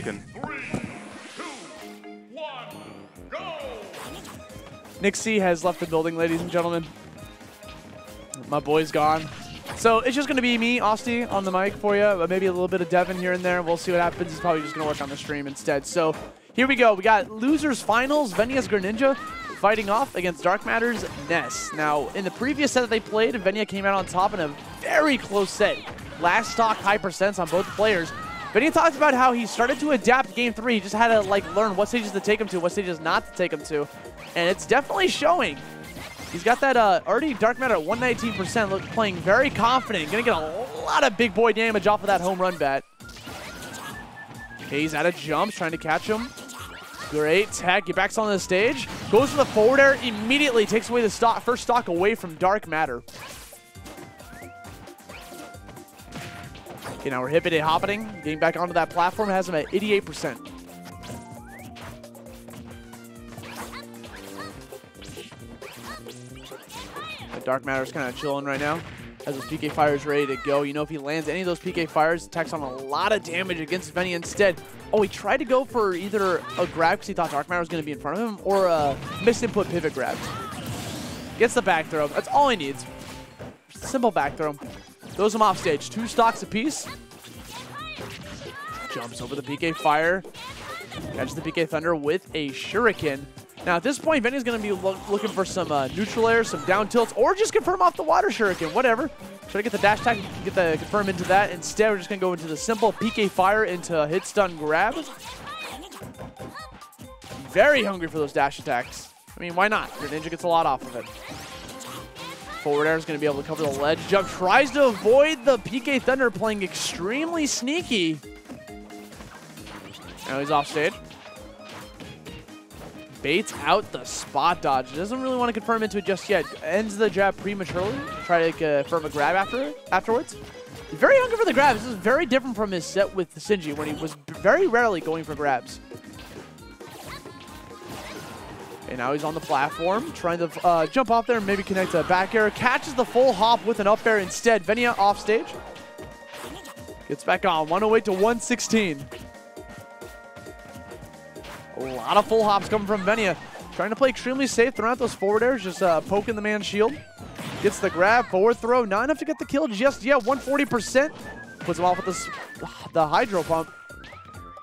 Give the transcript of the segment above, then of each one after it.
Falcon. 3, 2, 1, go! Nixie has left the building, ladies and gentlemen. My boy's gone. So it's just going to be me, Austy, on the mic for you. But maybe a little bit of Devin here and there. We'll see what happens. He's probably just going to work on the stream instead. So here we go. We got Losers Finals, Venia's Greninja fighting off against Dark Matter's Ness. Now, in the previous set that they played, Venia came out on top in a very close set. Last stock, high percents on both players. Venia talked about how he started to adapt game 3. He just had to learn what stages to take him to, what stages not to take him to. And it's definitely showing. He's got that already Dark Matter at 119%, playing very confident. Going to get a lot of big boy damage off of that home run bat. Okay, he's out of jumps, trying to catch him. Great tech. He backs on the stage. Goes for the forward air. Immediately takes away the stock, first stock away from Dark Matter. Okay, now we're hippity hopping. Getting back onto that platform. Has him at 88%. Dark Matter's kind of chilling right now, as his PK Fire's ready to go. You know, if he lands any of those PK Fires, attacks on a lot of damage against Venia instead. Oh, he tried to go for either a grab because he thought Dark Matter was going to be in front of him, or a missed input pivot grab. Gets the back throw. That's all he needs. Simple back throw. Throws him off stage. 2 stocks apiece. Jumps over the PK Fire. Catches the PK Thunder with a Shuriken. Now, at this point, Venia's going to be looking for some neutral airs, some down tilts, or just confirm off the water shuriken, whatever. Try to get the dash attack, get the confirm into that. Instead, we're just going to go into the simple PK Fire into hit, stun, grab. Very hungry for those dash attacks. I mean, why not? Your ninja gets a lot off of it. Forward air is going to be able to cover the ledge jump. Tries to avoid the PK Thunder, playing extremely sneaky. Now he's off stage. Baits out the spot dodge. Doesn't really want to confirm into it just yet. Ends the jab prematurely. Try to confirm a grab afterwards. Very hungry for the grabs. This is very different from his set with Sinji, when he was very rarely going for grabs. And now he's on the platform, trying to jump off there and maybe connect a back air. Catches the full hop with an up air instead. Venia off stage. Gets back on. 108 to 116. A lot of full hops coming from Venia. Trying to play extremely safe, throwing out those forward airs, just poking the man's shield. Gets the grab, forward throw, not enough to get the kill just yet. 140%. Puts him off with the hydro pump.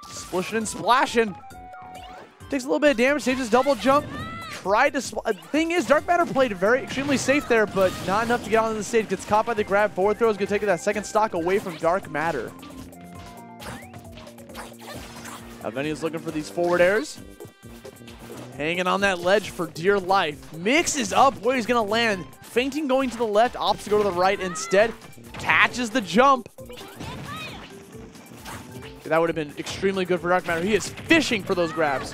Splishing and splashing. Takes a little bit of damage, saves his double jump. Tried to thing is, Dark Matter played very extremely safe there, but not enough to get onto the stage. Gets caught by the grab, forward throw is going to take that second stock away from Dark Matter. Venia's looking for these forward airs. Hanging on that ledge for dear life. Mixes up where he's going to land. Fainting going to the left, opts to go to the right instead. Catches the jump. That would have been extremely good for Dark Matter. He is fishing for those grabs.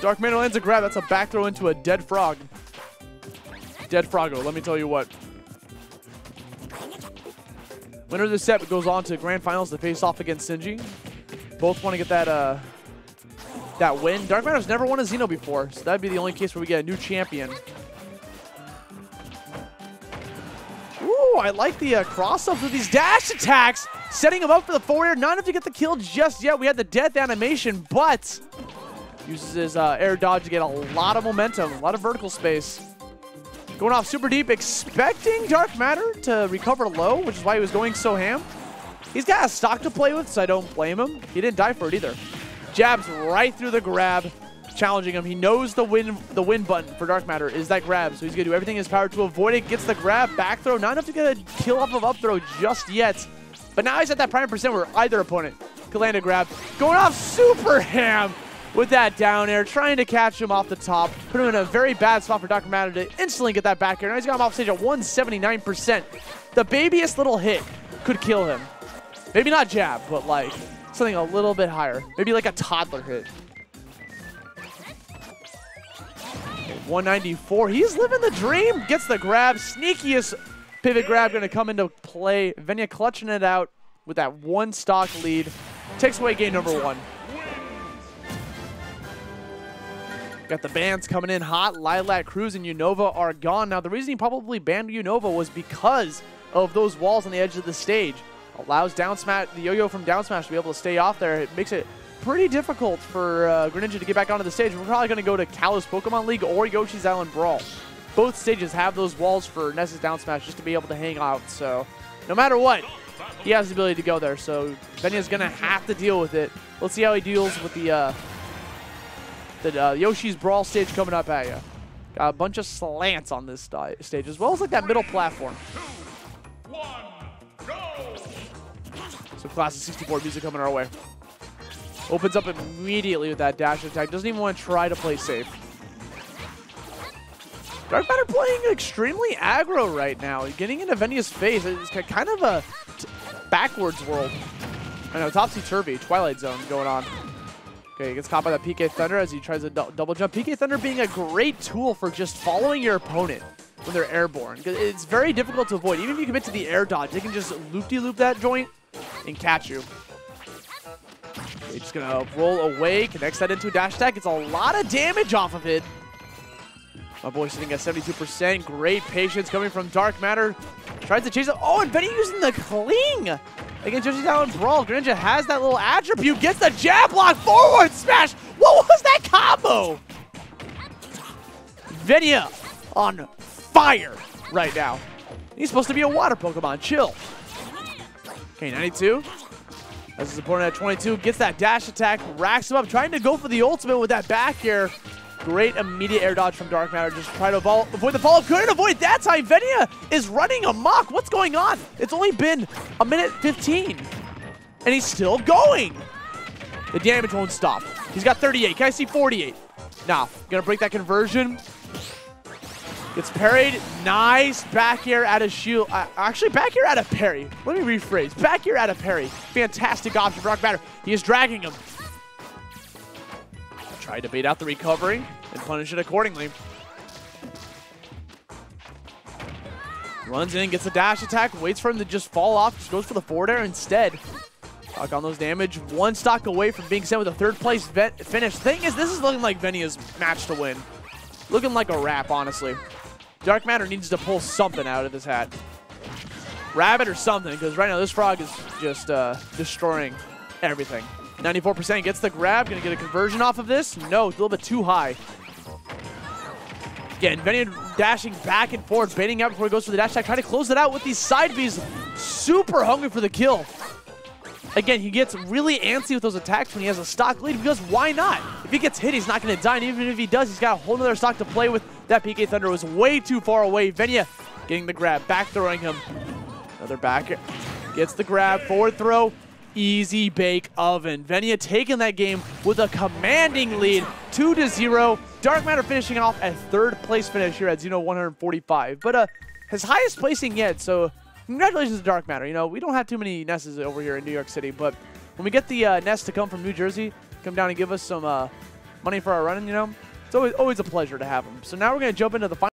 Dark Matter lands a grab. That's a back throw into a dead frog. Dead Froggo, let me tell you what. Winner of the set goes on to Grand Finals to face off against Sinji. Both want to get that that win. Dark Matter's never won a Xeno before, so that'd be the only case where we get a new champion. Ooh, I like the cross-ups with these dash attacks. Setting him up for the forward air. Not enough to get the kill just yet. We had the death animation, but uses his air dodge to get a lot of momentum, a lot of vertical space. Going off super deep, expecting Dark Matter to recover low, which is why he was going so ham. He's got a stock to play with, so I don't blame him. He didn't die for it either. Jabs right through the grab, challenging him. He knows the win button for Dark Matter is that grab, so he's going to do everything in his power to avoid it. Gets the grab, back throw. Not enough to get a kill off of up throw just yet. But now he's at that prime percent where either opponent could land a grab. Going off super ham with that down air, trying to catch him off the top. Put him in a very bad spot for Dark Matter to instantly get that back air. Now he's got him off stage at 179%. The babyest little hit could kill him. Maybe not jab, but like something a little bit higher. Maybe like a toddler hit. Okay, 194. He's living the dream. Gets the grab. Sneakiest pivot grab going to come into play. Venia clutching it out with that 1 stock lead. Takes away game number 1. Got the bans coming in hot. Lilac Cruz and Unova are gone. Now, the reason he probably banned Unova was because of those walls on the edge of the stage. Allows down smash, the yo-yo from down smash to be able to stay off there. It makes it pretty difficult for Greninja to get back onto the stage. We're probably going to go to Kalos Pokemon League or Yoshi's Island Brawl. Both stages have those walls for Ness's down smash just to be able to hang out. So no matter what, he has the ability to go there. So Venia's going to have to deal with it. Let's see how he deals with the Yoshi's Brawl stage coming up at you. Got a bunch of slants on this stage, as well as like that middle platform. 3, 2, 1. So classic 64 music coming our way. Opens up immediately with that dash attack. Doesn't even want to try to play safe. Dark Matter playing extremely aggro right now. Getting into Venia's face is kind of a backwards world. I know, topsy-turvy, Twilight Zone going on. Okay, he gets caught by that PK Thunder as he tries a double jump. PK Thunder being a great tool for just following your opponent when they're airborne. It's very difficult to avoid. Even if you commit to the air dodge, they can just loop-de-loop that joint and catch you. Okay, just gonna roll away, connects that into a dash attack. It's a lot of damage off of it. My boy sitting at 72%. Great patience coming from Dark Matter. Tries to chase up. Oh, and Venia using the cling against Jersey Town Brawl. Greninja has that little attribute. Gets the jab block, forward smash. What was that combo? Venia on fire right now. He's supposed to be a water Pokemon. Chill. Okay, 92. As his opponent at 22 gets that dash attack, racks him up, trying to go for the ultimate with that back air. Great immediate air dodge from Dark Matter. Just try to avoid the follow-up. Couldn't avoid that time. Venia is running amok. What's going on? It's only been a minute 15, and he's still going. The damage won't stop. He's got 38. Can I see 48? Nah. Gonna break that conversion. Gets parried. Nice back air out of shield. Actually, back air out of parry. Let me rephrase. Back air out of parry. Fantastic option for Dark Matter. He is dragging him. Tried to bait out the recovery and punish it accordingly. Runs in, gets a dash attack, waits for him to just fall off, just goes for the forward air instead. Stock on those damage. One stock away from being sent with a third place finish. Thing is, this is looking like Venia's match to win. Looking like a wrap, honestly. Dark Matter needs to pull something out of this hat. Rabbit or something, because right now this frog is just destroying everything. 94% gets the grab. Gonna get a conversion off of this. No, it's a little bit too high. Again, Venia dashing back and forth, baiting out before he goes for the dash attack. Trying to close it out with these side Bs. Super hungry for the kill. Again, he gets really antsy with those attacks when he has a stock lead, because why not? If he gets hit, he's not going to die. And even if he does, he's got a whole nother stock to play with. That PK Thunder was way too far away. Venia getting the grab, back throwing him. Another back. Gets the grab, forward throw. Easy bake oven. Venia taking that game with a commanding lead, 2-0. Dark Matter finishing off a third place finish here at Xeno145, but his highest placing yet. So congratulations to Dark Matter. You know, we don't have too many Nesses over here in New York City, but when we get the Ness to come from New Jersey, come down and give us some money for our running, you know, it's always a pleasure to have them. So now we're gonna jump into the final.